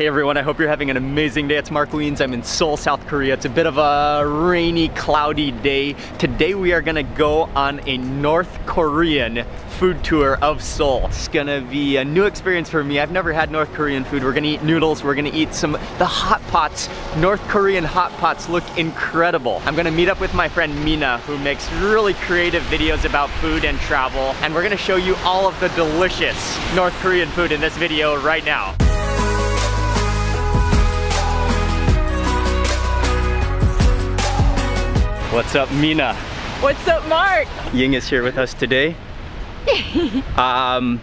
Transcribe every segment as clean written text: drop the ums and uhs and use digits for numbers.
Hey everyone, I hope you're having an amazing day. It's Mark Wiens. I'm in Seoul, South Korea. It's a bit of a rainy, cloudy day. Today we are gonna go on a North Korean food tour of Seoul. It's gonna be a new experience for me. I've never had North Korean food. We're gonna eat noodles. We're gonna eat some the hot pots. North Korean hot pots look incredible. I'm gonna meet up with my friend Mina, who makes really creative videos about food and travel. And we're gonna show you all of the delicious North Korean food in this video right now. What's up, Mina? What's up, Mark? Ying is here with us today. And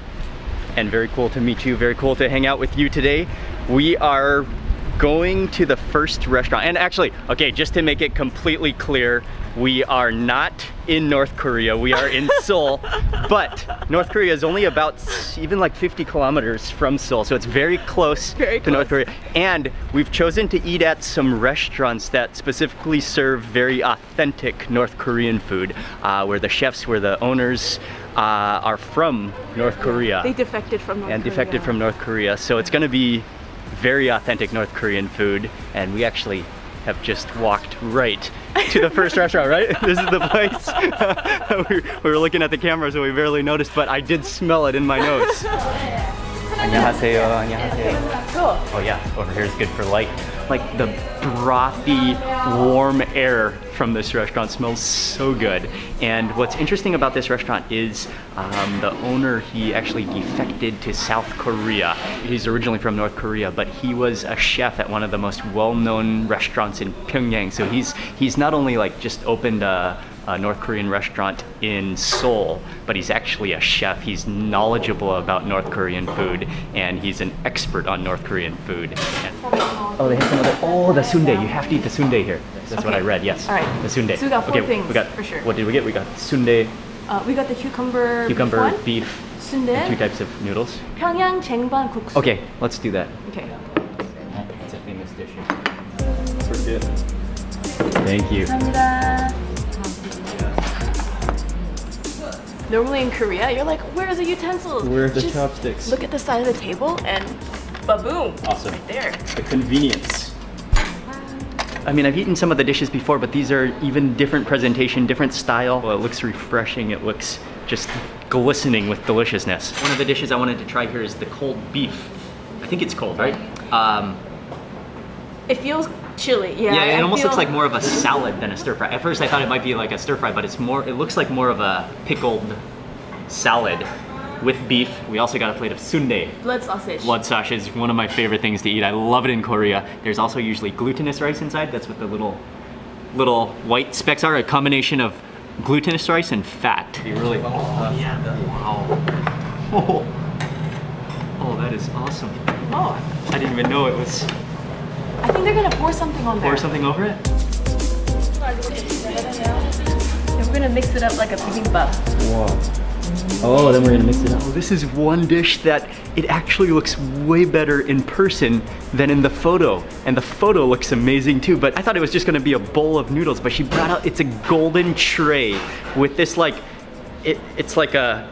very cool to meet you, very cool to hang out with you today. We are going to the first restaurant. And actually, okay, just to make it completely clear, we are not in North Korea, we are in Seoul. But North Korea is only about even like 50 kilometers from Seoul, so it's very close. North Korea. And we've chosen to eat at some restaurants that specifically serve very authentic North Korean food, where the chefs, where the owners are from North Korea. They defected from North Korea. So it's gonna be very authentic North Korean food, and we actually have just walked right to the first restaurant, right? This is the place. We were looking at the camera, so we barely noticed, but I did smell it in my nose. 안녕하세요, 안녕하세요. Oh yeah, over here is good for light. Like the brothy, warm air from this restaurant smells so good. And what's interesting about this restaurant is the owner, he actually defected to South Korea. He's originally from North Korea, but he was a chef at one of the most well-known restaurants in Pyongyang. So he's not only like just opened a North Korean restaurant in Seoul, but he's actually a chef. He's knowledgeable about North Korean food, and he's an expert on North Korean food. Oh, they have some other, oh, the sundae. You have to eat the sundae here. That's what I read, yes. All right. The sundae. So we got four things, we got, for sure. What did we get? We got sundae. We got the cucumber beef, sundae. 2 types of noodles. Pyongyang Jengban Guksu. Okay, let's do that. Okay. It's a famous dish. It's good. Thank you. Normally in Korea, you're like, where are the utensils? Where are the chopsticks? Look at the side of the table and ba-boom. Awesome. Right there. The convenience. I mean, I've eaten some of the dishes before, but these are even different presentation, different style. Well, it looks refreshing. It looks just glistening with deliciousness. One of the dishes I wanted to try here is the cold beef. I think it's cold, right? It feels chili, yeah. Yeah, it almost looks like more of a salad than a stir fry. At first I thought it might be like a stir fry, but it's more, it looks like more of a pickled salad with beef. We also got a plate of sundae. Blood sausage. Blood sausage is one of my favorite things to eat. I love it in Korea. There's also usually glutinous rice inside. That's what the little white specks are, a combination of glutinous rice and fat. You really, oh yeah, wow. Oh, that is awesome. Oh. I didn't even know it was. I think they're gonna pour something on there. Pour something over it? And we're gonna mix it up like a bibimbap. Whoa. Oh, then we're gonna mix it up. Oh, this is one dish that it actually looks way better in person than in the photo. And the photo looks amazing too, but I thought it was just gonna be a bowl of noodles, but she brought out, it's a golden tray with this like, it's like a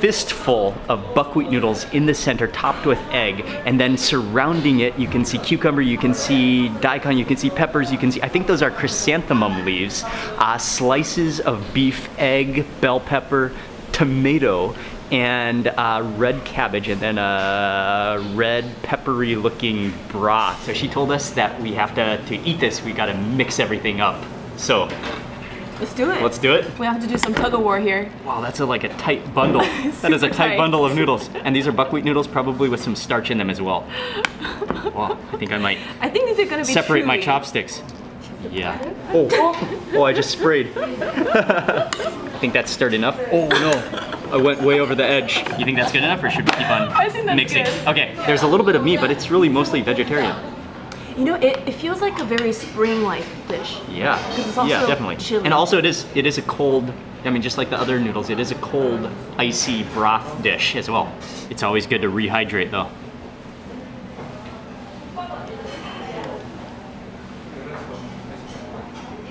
fistful of buckwheat noodles in the center, topped with egg, and then surrounding it you can see cucumber, you can see daikon, you can see peppers, you can see, I think those are chrysanthemum leaves, slices of beef, egg, bell pepper, tomato, and red cabbage, and then a red peppery looking broth. So she told us that we have to eat this, we gotta mix everything up. So let's do it. Let's do it. We have to do some tug of war here. Wow, that's like a tight bundle. That is a tight bundle of noodles. And these are buckwheat noodles, probably with some starch in them as well. Wow, I think I might. I think these are gonna be separate chewy. My chopsticks. Yeah. Oh, I just sprayed. I think that's stirred enough. Oh no, I went way over the edge. You think that's good enough, or should we keep on mixing? Good. Okay, there's a little bit of meat, but it's really mostly vegetarian. You know, it feels like a very spring-like dish. Yeah, it's also definitely. Chilly. And also it is a cold, I mean, just like the other noodles, it is a cold, icy broth dish as well. It's always good to rehydrate though.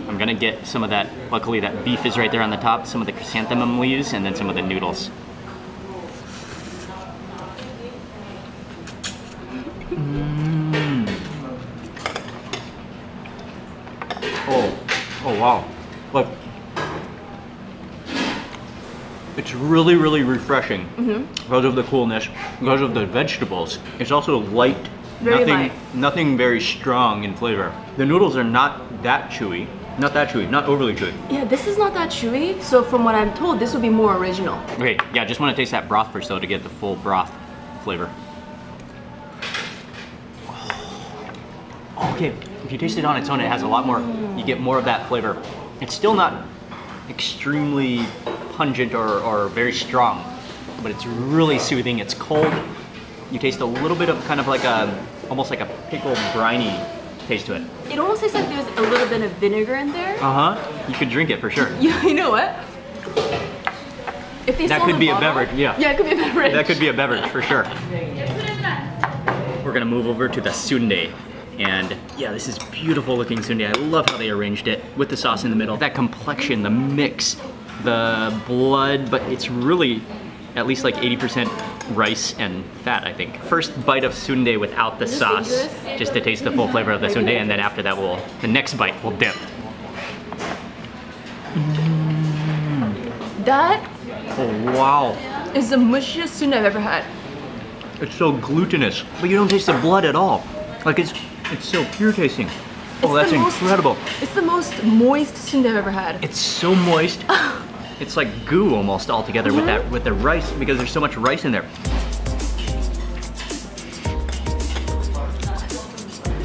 I'm gonna get some of that, luckily that beef is right there on the top, some of the chrysanthemum leaves, and then some of the noodles. Oh wow, look. It's really, really refreshing because of the coolness, because of the vegetables. It's also light, nothing very strong in flavor. The noodles are not that chewy, not overly chewy. Yeah, this is not that chewy, so from what I'm told, this would be more original. Okay, yeah, just want to taste that broth first though to get the full broth flavor. Oh, okay, if you taste it on its own, it has a lot more, you get more of that flavor. It's still not extremely pungent or very strong, but it's really soothing. It's cold. You taste a little bit of kind of like a, almost like a pickled briny taste to it. It almost tastes like there's a little bit of vinegar in there. You could drink it for sure. You know what? If they sold a bottle, beverage, yeah. Yeah, it could be a beverage. That could be a beverage for sure. We're gonna move over to the sundae. And yeah, this is beautiful looking sundae. I love how they arranged it with the sauce in the middle. That complexion, the mix, the blood, but it's really at least like 80% rice and fat, I think. First bite of sundae without the sauce, just to taste the full flavor of the sundae, and then after that, the next bite will dip. That is the mushiest sundae I've ever had. It's so glutinous, but you don't taste the blood at all. Like it's so pure tasting. Oh, that's incredible. It's the most moist sundae I've ever had. It's so moist. It's like goo almost all together with the rice, because there's so much rice in there.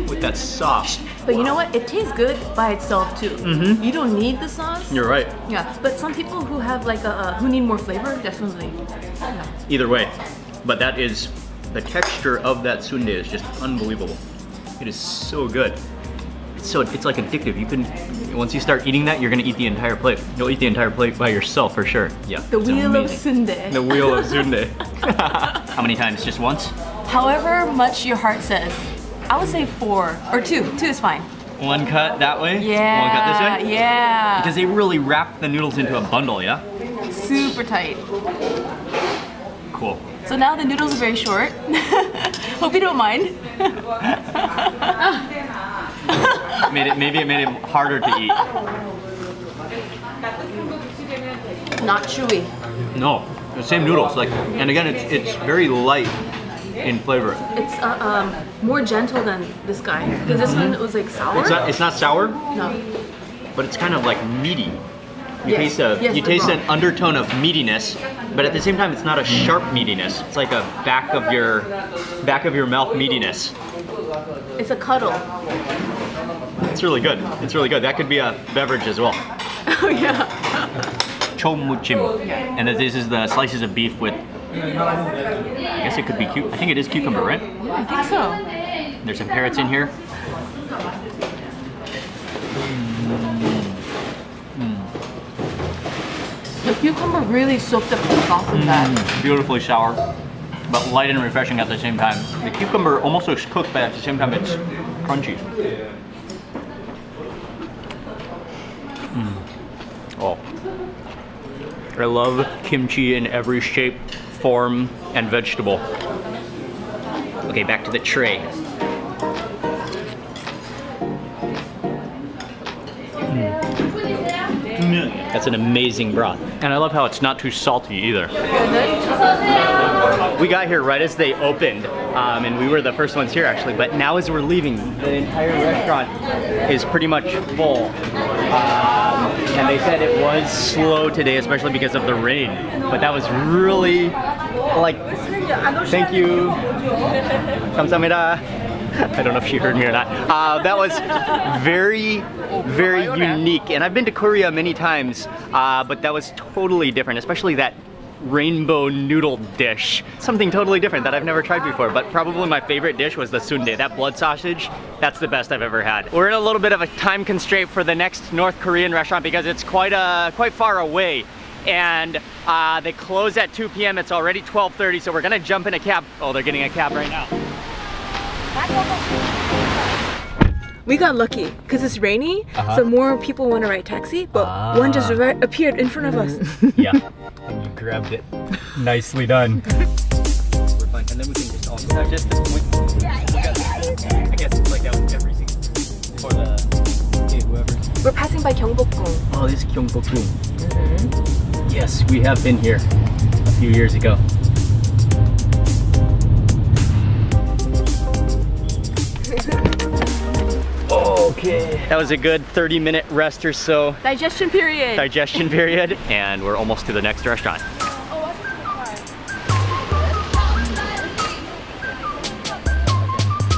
With that sauce. But you know what? It tastes good by itself too. You don't need the sauce. You're right. Yeah, but some people who have like a, who need more flavor, definitely. Either way, but that is, the texture of that sundae is just unbelievable. It is so good. So it's like addictive. You can, once you start eating that, you're gonna eat the entire plate. You'll eat the entire plate by yourself for sure. Yeah. The wheel of sundae. The wheel of sundae. How many times? Just once? However much your heart says. I would say 4 or 2. 2 is fine. One cut that way? Yeah. One cut this way? Yeah. Because they really wrap the noodles into a bundle, yeah? Super tight. Cool. So now the noodles are very short. Hope you don't mind. Maybe it made it harder to eat. Not chewy. No, the same noodles. Like, and again, it's very light in flavor. It's more gentle than this guy. Because this one was like sour. It's not sour. No. But it's kind of like meaty. You taste an undertone of meatiness, but at the same time, it's not a sharp meatiness. It's like a back of your mouth meatiness. It's a cuddle. It's really good. It's really good. That could be a beverage as well. Oh yeah. Chomuchim, and this is the slices of beef with. I guess it could be I think it is cucumber, right? Yeah, I think so. There's some carrots in here. The cucumber really soaked up the sauce in that. Beautifully sour, but light and refreshing at the same time. The cucumber almost looks cooked, but at the same time it's crunchy. Oh, I love kimchi in every shape, form, and vegetable. Okay, back to the tray. That's an amazing broth. And I love how it's not too salty either. We got here right as they opened, and we were the first ones here actually, but now as we're leaving, the entire restaurant is pretty much full. And they said it was slow today, especially because of the rain. But that was really, like, thank you. 감사합니다. I don't know if she heard me or not. That was very, very unique. And I've been to Korea many times, but that was totally different, especially that rainbow noodle dish. Something totally different that I've never tried before, but probably my favorite dish was the sundae. That blood sausage, that's the best I've ever had. We're in a little bit of a time constraint for the next North Korean restaurant because it's quite far away. And they close at 2 p.m. It's already 12:30, so we're gonna jump in a cab. Oh, they're getting a cab right now. We got lucky because it's rainy, so more people want to ride taxi, but one just appeared in front of us. Yeah, and you grabbed it. Nicely done. We're fine, and then we can just also digest this point. I guess it's like that with everything. We're passing by by Gyeongbokgung. Oh, this is Gyeongbokgung. Mm-hmm. Yes, we have been here a few years ago. Okay, that was a good 30-minute rest or so. Digestion period. Digestion period. And we're almost to the next restaurant.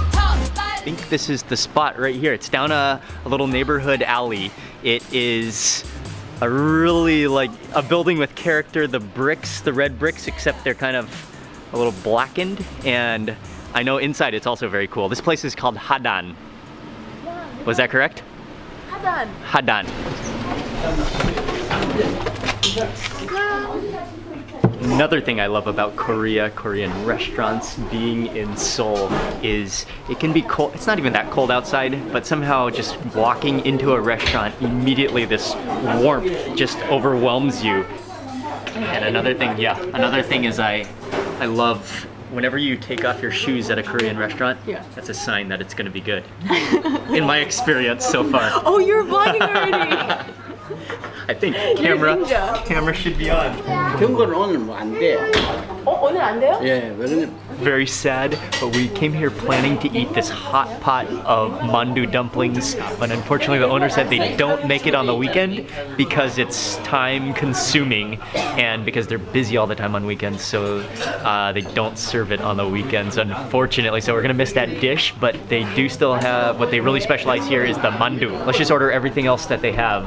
I think this is the spot right here. It's down a little neighborhood alley. It is a really like a building with character. The bricks, the red bricks, except they're kind of a little blackened. And I know inside it's also very cool. This place is called Hadan. Was that correct? Hadan. Hadan. Another thing I love about Korea, Korean restaurants, being in Seoul is it can be cold. It's not even that cold outside, but somehow just walking into a restaurant, immediately this warmth just overwhelms you. And another thing, is I love whenever you take off your shoes at a Korean restaurant, that's a sign that it's gonna be good. In my experience so far. Oh, you're vlogging already! I think camera should be on. Very sad, but we came here planning to eat this hot pot of mandu dumplings, but unfortunately the owner said they don't make it on the weekend because it's time consuming and because they're busy all the time on weekends, so they don't serve it on the weekends, unfortunately. So we're gonna miss that dish, but they do still have, what they really specialize here is the mandu. Let's just order everything else that they have.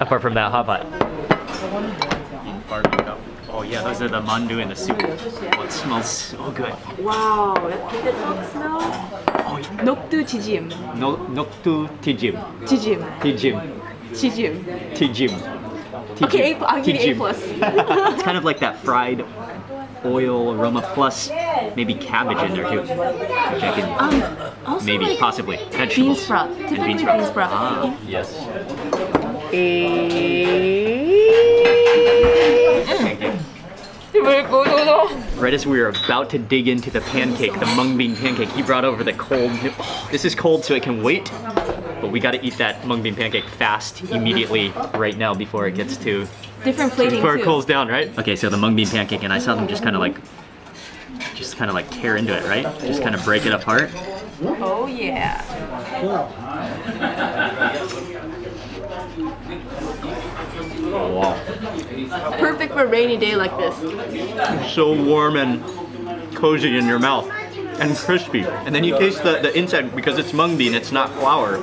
Apart from that hot pot. Oh yeah, those are the mandu and the soup. Oh, it smells so good. Wow, did the dog smell? Oh, yeah. Noktu tijim. No, noktu tijim. Tijim. Tijim. Tijim. Tijim. Okay, I'll give you A+. It's kind of like that fried oil aroma plus maybe cabbage in there too. Which I can maybe, like possibly, vegetables. Beans broth. Typically beans broth. Ah, yes. Right as we were about to dig into the pancake, the mung bean pancake, he brought over the cold. Oh, this is cold so it can wait, but we gotta eat that mung bean pancake fast, immediately, right now before it gets to... different plating before it cools down, right? Okay, so the mung bean pancake, and I saw them just kind of like tear into it, right? Just kind of break it apart. Oh yeah. Oh, wow. Perfect for a rainy day like this. It's so warm and cozy in your mouth and crispy. And then you taste the inside because it's mung bean, it's not flour.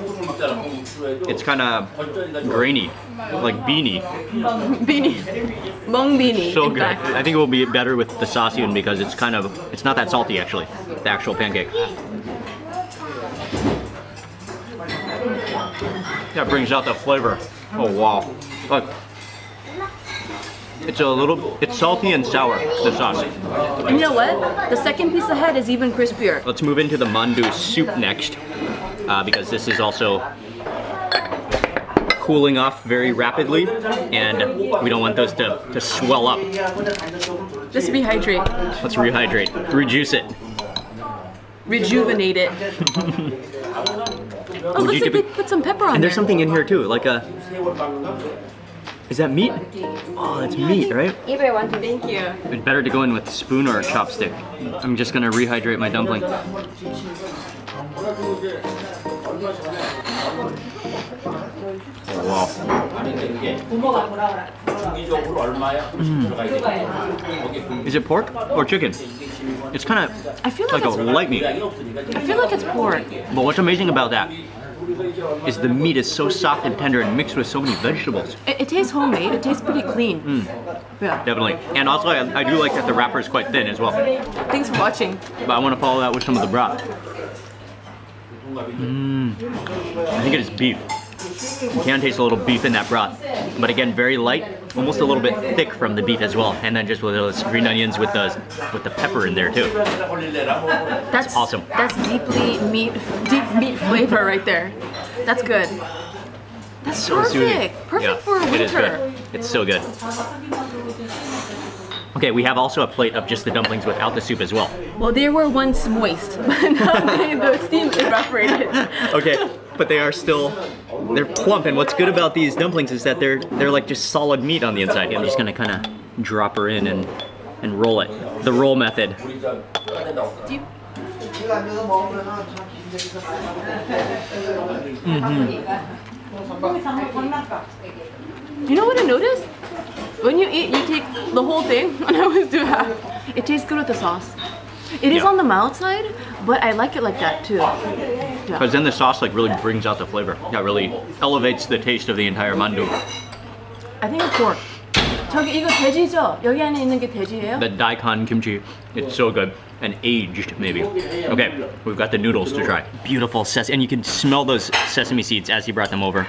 It's kind of grainy, like beanie. Beanie. Mung beanie. So good. Fact. I think it will be better with the sauce even because it's kind of, it's not that salty actually, the actual pancake. That brings out the flavor. Oh wow. Look. It's a little, it's salty and sour, the sauce. And you know what? The second piece ahead is even crispier. Let's move into the mandu soup next, because this is also cooling off very rapidly, and we don't want those to swell up. Just rehydrate. Let's rehydrate, rejuice it. Rejuvenate it. Oh, would looks like they put some pepper on and there's something in here too, like a... is that meat? Oh, that's meat, right? Either one, thank you. It's better to go in with a spoon or a chopstick. I'm just gonna rehydrate my dumpling. Wow. Mm. Is it pork or chicken? It's kind of like a light meat. I feel like it's pork. But what's amazing about that is the meat is so soft and tender and mixed with so many vegetables. It tastes homemade. It tastes pretty clean. Mm. Yeah. Definitely. And also I do like that the wrapper is quite thin as well. Thanks for watching. But I want to follow that with some of the broth. Mm. I think it is beef. You can taste a little beef in that broth. But again, very light, almost a little bit thick from the beef as well. And then just with those green onions with the pepper in there too. That's awesome. That's deep meat flavor right there. That's good. That's so perfect. Soothing. Perfect for winter. It is good. It's so good. Okay, we have also a plate of just the dumplings without the soup as well. Well, they were once moist, but now the steam evaporated. Okay, but they are still, they're plump, and what's good about these dumplings is that they're like just solid meat on the inside. I'm just gonna kind of drop her in and roll it. The roll method. Mm-hmm. You know what I noticed? When you eat, you take the whole thing, and I always do half. It tastes good with the sauce. It is on the mild side, but I like it like that too. Because then the sauce like really brings out the flavor. That really elevates the taste of the entire mandu. I think it's pork. The daikon kimchi, it's so good. And aged, maybe. Okay, we've got the noodles to try. Beautiful, and you can smell those sesame seeds as you brought them over.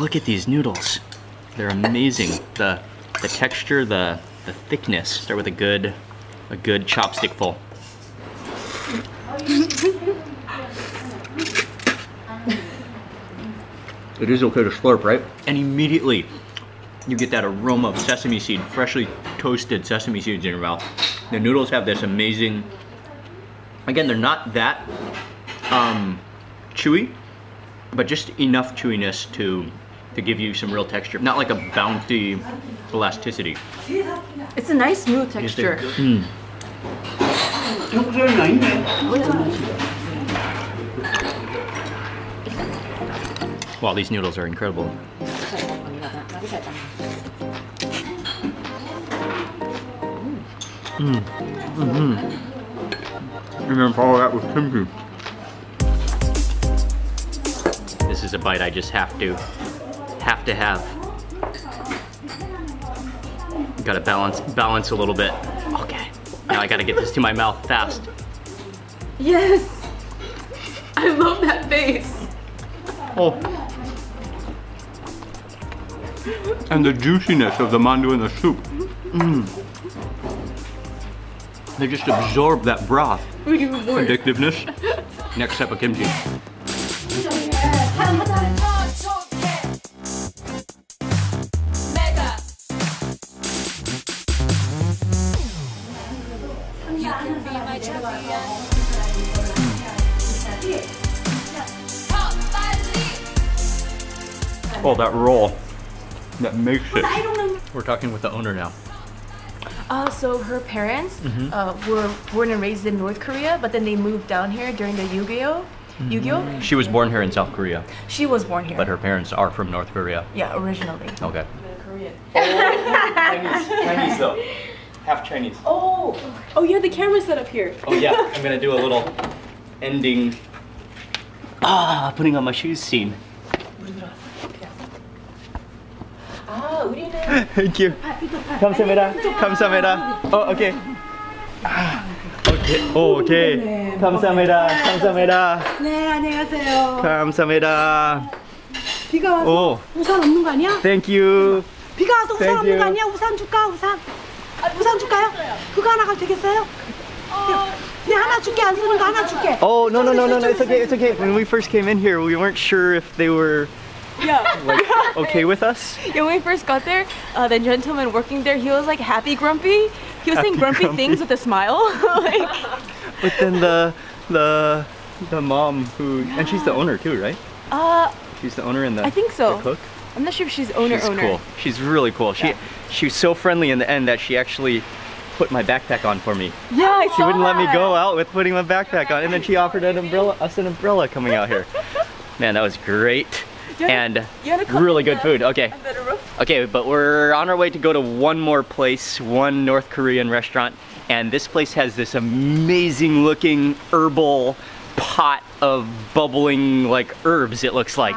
Look at these noodles. They're amazing. The texture, the thickness. Start with a good chopstick full. It is okay to slurp, right? And immediately, you get that aroma of sesame seed, freshly toasted sesame seeds in your mouth. The noodles have this amazing, again, they're not that chewy, but just enough chewiness to give you some real texture. Not like a bouncy elasticity. It's a nice smooth texture. Wow, these noodles are incredible. And then follow that with kimchi. This is a bite I just have to have. Gotta balance a little bit. Okay, now I gotta get this to my mouth fast. Yes, I love that face. Oh, and the juiciness of the mandu in the soup. They just absorb that broth. Addictiveness. Next step of kimchi. Oh, that roll. That makes it. We're talking with the owner now. So her parents were born and raised in North Korea, but then they moved down here during the Yu-Gi-Oh? She was born here in South Korea. She was born here. But her parents are from North Korea. Yeah, originally. Okay. They're Korean. Chinese though. Half Chinese. Oh yeah, the camera's set up here. Oh yeah, I'm gonna do a little ending. Putting on my shoes scene. Thank you. 감사합니다. 감사합니다. Oh, okay. Okay. Oh, okay. 감사합니다. 감사합니다. 네, 안녕하세요. 감사합니다. 비가 와서 우산 없는 거 아니야? Thank you. 비가 와서 우산 없는 거 아니야? 우산 줄까? 우산. 우산 줄까요? 그거 하나 가도 되겠어요? Oh, no, it's okay, it's okay. When we first came in here, we weren't sure if they were like, okay with us? Yeah, when we first got there, the gentleman working there, he was like happy grumpy. He was saying grumpy things with a smile. But then the mom who, and she's the owner too, right? She's the owner and the, I think so. The cook? I'm not sure if she's owner. She's cool. She's really cool. She was so friendly in the end that she actually put my backpack on for me. Yeah, I saw. She wouldn't let me go out with putting my backpack on, and then she offered us an umbrella coming out here. Man, that was great. And really good food. Okay. Okay, but we're on our way to go to one more place, one North Korean restaurant, and this place has this amazing looking herbal pot of bubbling like herbs, it looks like.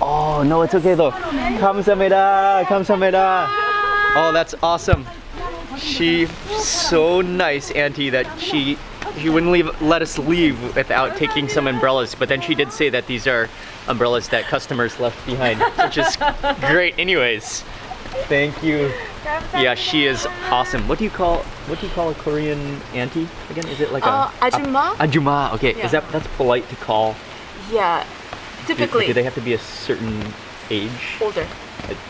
Oh, no, it's okay though. 감사합니다. 감사합니다. Oh, that's awesome. She's so nice, auntie, that she wouldn't let us leave without taking some umbrellas, but then she did say that these are umbrellas that customers left behind, which is great. Anyways, thank you. Yeah, she is awesome. What do you call a Korean auntie again? Is it like a ajumma? Ajumma. Okay, yeah. That's polite to call. Yeah, typically. Do they have to be a certain age? Older.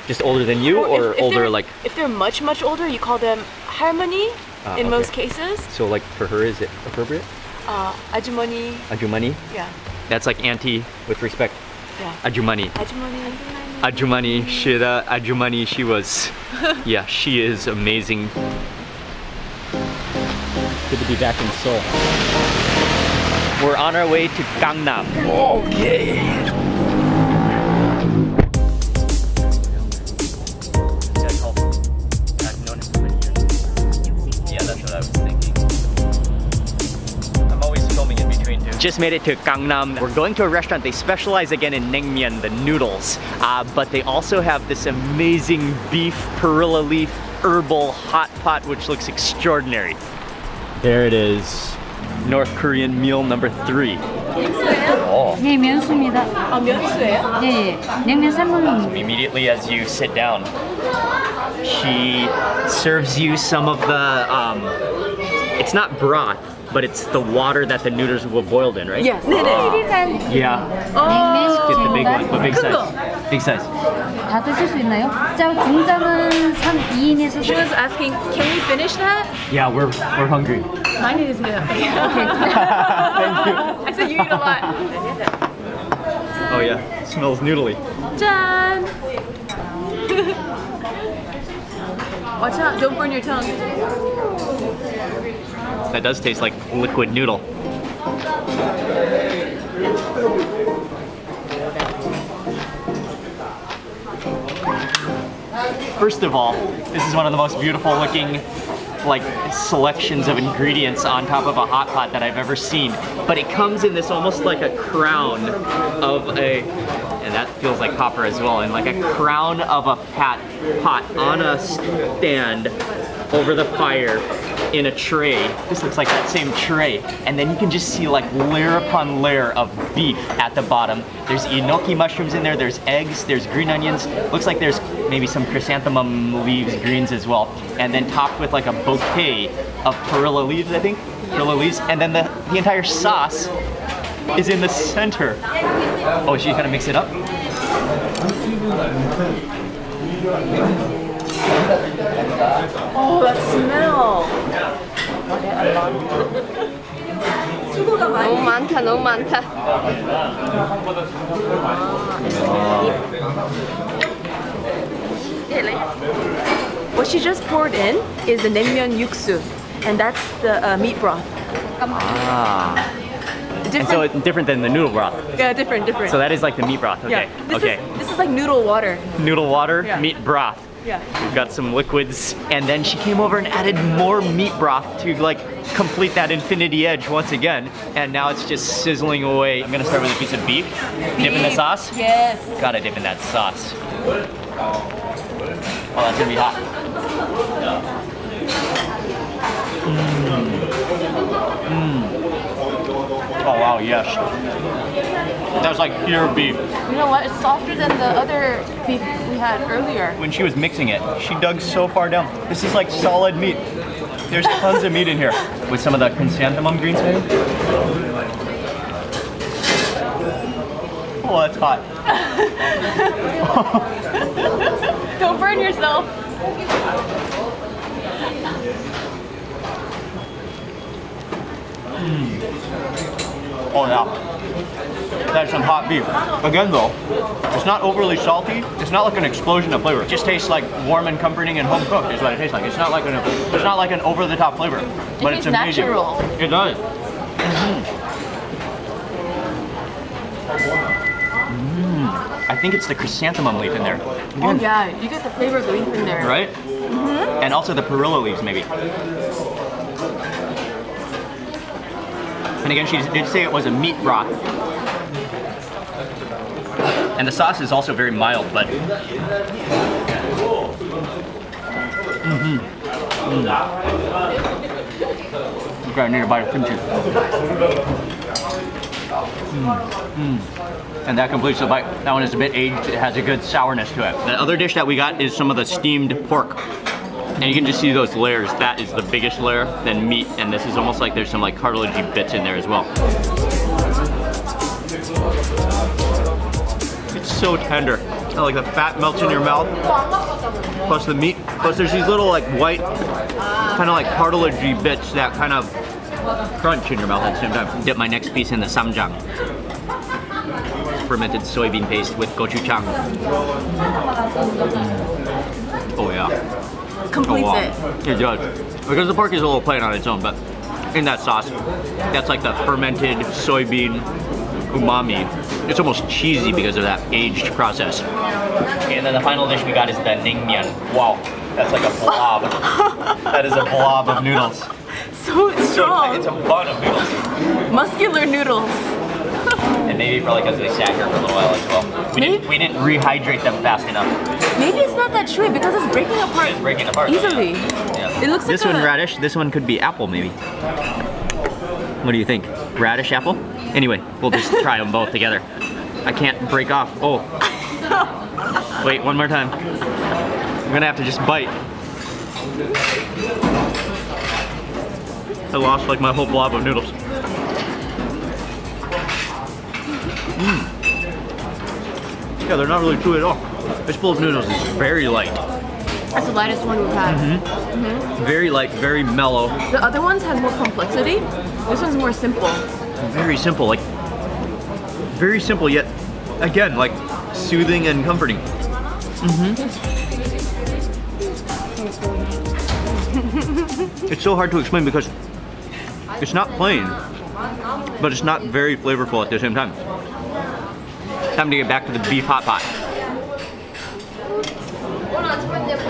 Just older than you, well, or if older like? If they're much, much older, you call them halmoni in most cases. So like for her, is it appropriate? Ajumani. Ajumani? Yeah. That's like auntie with respect. Yeah. Ajumani. Ajumani. Ajumani. Shida. Ajumani. She was. Yeah, she is amazing. Good to be back in Seoul. We're on our way to Gangnam. Okay. Just made it to Gangnam. We're going to a restaurant. They specialize again in naengmyeon, the noodles, but they also have this amazing beef perilla leaf herbal hot pot, which looks extraordinary. There it is, North Korean meal number 3. Oh. Immediately as you sit down, she serves you some of the. It's not broth, but it's the water that the noodles were boiled in, right? Yes. Oh. Yeah. Oh. Get the big one, but big size. Big size. She was asking, can we finish that? Yeah, we're hungry. Mine is new. Okay. Thank you. I said you eat a lot. Oh yeah, it smells noodly. Done. Watch out, don't burn your tongue. That does taste like liquid noodle. First of all, this is one of the most beautiful looking like selections of ingredients on top of a hot pot that I've ever seen. But it comes in this almost like a crown of a, and that feels like copper as well, and like a crown of a pot on a stand over the fire in a tray. This looks like that same tray. And then you can just see like layer upon layer of beef at the bottom. There's enoki mushrooms in there, there's eggs, there's green onions. Looks like there's maybe some chrysanthemum leaves, greens as well. And then topped with like a bouquet of perilla leaves, I think. Perilla leaves. And then the entire sauce is in the center. Oh, she's gonna mix it up? Oh, that smell! 너무 많다, 너무 많다. What she just poured in is the naengmyeon yuksu, and that's the meat broth. Ah. And so it's different than the noodle broth. Yeah, different. So that is like the meat broth, okay. Yeah. This is like noodle water. Noodle water, yeah. Meat broth. Yeah. We've got some liquids. And then she came over and added more meat broth to like complete that infinity edge once again. And now it's just sizzling away. I'm gonna start with a piece of beef. Dip in the sauce? Yes. Gotta dip in that sauce. Oh, that's gonna be hot. Mmm. Mm. Oh wow, yes. That's like pure beef. You know what? It's softer than the other beef we had earlier. When she was mixing it, she dug so far down. This is like solid meat. There's tons of meat in here. With some of the chrysanthemum greens maybe? Oh, that's hot. Don't burn yourself. Mm. Oh yeah, that's some hot beef. Again though, it's not overly salty. It's not like an explosion of flavor. It just tastes like warm and comforting and home cooked is what it tastes like. It's not like an over the top flavor, but it's amazing. Natural. It does. Mm. I think it's the chrysanthemum leaf in there. Oh yeah, you get the flavor of the leaf in there. Right? Mm-hmm. And also the perilla leaves maybe. And again, she did say it was a meat broth. And the sauce is also very mild, but... Mm-hmm. Mm. Okay, I need a bite of kimchi. Mm. Mm. And that completes the bite. That one is a bit aged. It has a good sourness to it. The other dish that we got is some of the steamed pork. And you can just see those layers. That is the biggest layer, then meat, and this is almost like there's some like cartilagey bits in there as well. It's so tender. and like the fat melts in your mouth, plus the meat, plus there's these little like white, kind of like cartilagey bits that kind of crunch in your mouth at the same time. Dip my next piece in the samjang, fermented soybean paste with gochujang. Oh yeah. Completes it. It does. Because the pork is a little plain on its own, but in that sauce, that's like the fermented soybean umami. It's almost cheesy because of that aged process. And then the final dish we got is the naengmyeon. Wow, that's like a blob. That is a blob of noodles. So strong. It's a bun of noodles. Muscular noodles. And maybe probably because they sat here for a little while as well. We didn't rehydrate them fast enough. Maybe it's not that chewy because it's breaking apart. It's breaking apart easily. Yeah. It looks like this one radish. This one could be apple maybe. What do you think? Radish, apple? Anyway, we'll just try them both together. I can't break off. Oh. Wait, one more time. I'm gonna have to just bite. I lost like my whole blob of noodles. Mm. Yeah, they're not really chewy at all. This bowl of noodles is very light. That's the lightest one we've had. Mm-hmm. Mm-hmm. Very light, very mellow. The other ones had more complexity. This one's more simple. Very simple, like very simple yet again like soothing and comforting. Mm-hmm. It's so hard to explain because it's not plain, but it's not very flavorful at the same time. Time to get back to the beef hot pot.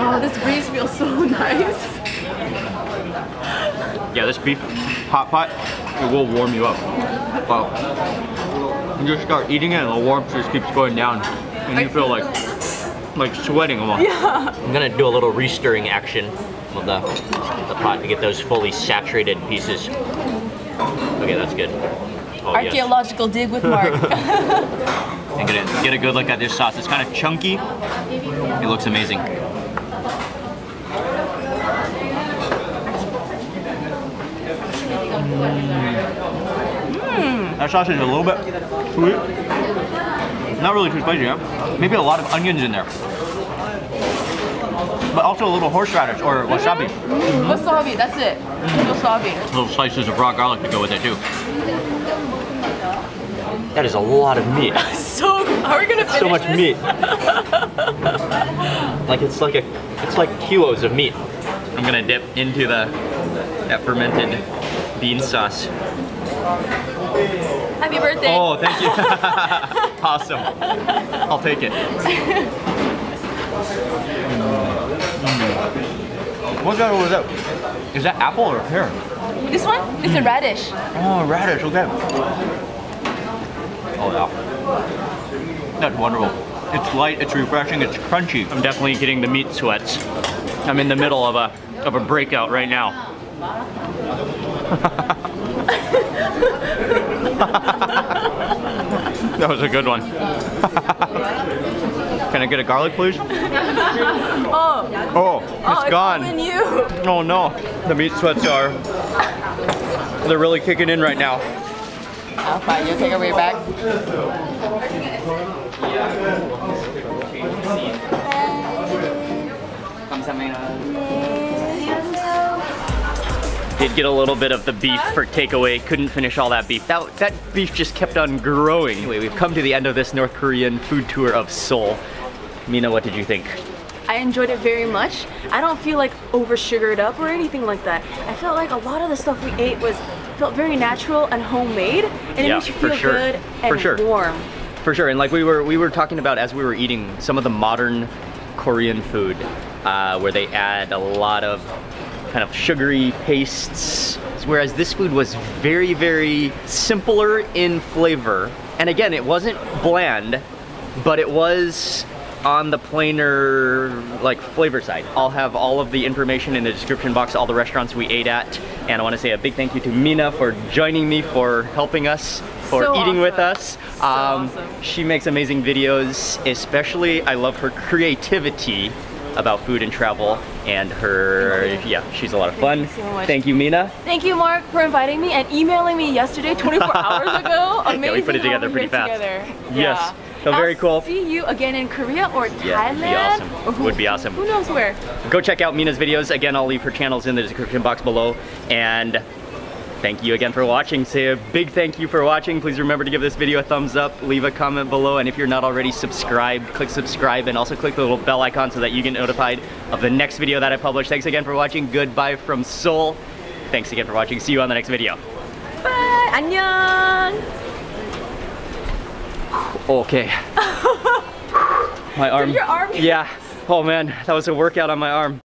Oh, this breeze feels so nice. Yeah, this beef hot pot, it will warm you up. Wow. You just start eating it and the warmth just keeps going down. And you feel like sweating a lot. Yeah. I'm gonna do a little re-stirring action of the pot to get those fully saturated pieces. Okay, that's good. Oh, archaeological yes. Dig with Mark. I'm gonna get a good look at this sauce. It's kind of chunky. It looks amazing. Mm. That sausage is a little bit sweet. Not really too spicy, huh? Maybe a lot of onions in there. But also a little horseradish or wasabi. Mm-hmm. Mm-hmm. Wasabi, that's it. Mm. Wasabi. Little slices of raw garlic to go with it too. That is a lot of meat. So how are we gonna finish so much this? Meat. Like it's like kilos of meat. I'm gonna dip into that fermented bean sauce. Happy birthday. Oh, thank you. Awesome. I'll take it. Mm. What was that? Is that apple or pear? This one? It's a radish. Oh, radish, okay. Oh, yeah. That's wonderful. It's light, it's refreshing, it's crunchy. I'm definitely getting the meat sweats. I'm in the middle of a breakout right now. That was a good one. Can I get a garlic, please? Oh, it's gone. Oh no, the meat sweats are. They're really kicking in right now. I'll find you. Take a way back. Did get a little bit of the beef for takeaway. Couldn't finish all that beef. That beef just kept on growing. Anyway, we've come to the end of this North Korean food tour of Seoul. Mina, what did you think? I enjoyed it very much. I don't feel like over-sugared up or anything like that. I felt like a lot of the stuff we ate felt very natural and homemade, and it makes you feel good and warm. For sure, and like we were talking about as we were eating some of the modern Korean food, where they add a lot of kind of sugary pastes, whereas this food was very, very simpler in flavor. And again, it wasn't bland, but it was on the plainer, like, flavor side. I'll have all of the information in the description box, all the restaurants we ate at. And I want to say a big thank you to Mina for joining me, for helping us, for eating with us. So awesome. She makes amazing videos, especially I love her creativity about food and travel, and her, she's a lot of fun. Thank you so much. Thank you, Mina. Thank you, Mark, for inviting me and emailing me yesterday, 24 hours ago. Amazing. Yeah, we put it together pretty fast. Together. Yes. Yeah. So very cool. See you again in Korea or Thailand. Yeah, it'd be awesome. Would be awesome. Who knows where? Go check out Mina's videos. Again, I'll leave her channels in the description box below. And thank you again for watching. Say a big thank you for watching. Please remember to give this video a thumbs up, leave a comment below, and if you're not already subscribed, click subscribe and also click the little bell icon so that you get notified of the next video that I publish. Thanks again for watching. Goodbye from Seoul. Thanks again for watching. See you on the next video. Bye. 안녕. Okay. My arm. Did your arm? Yeah. Oh man, that was a workout on my arm.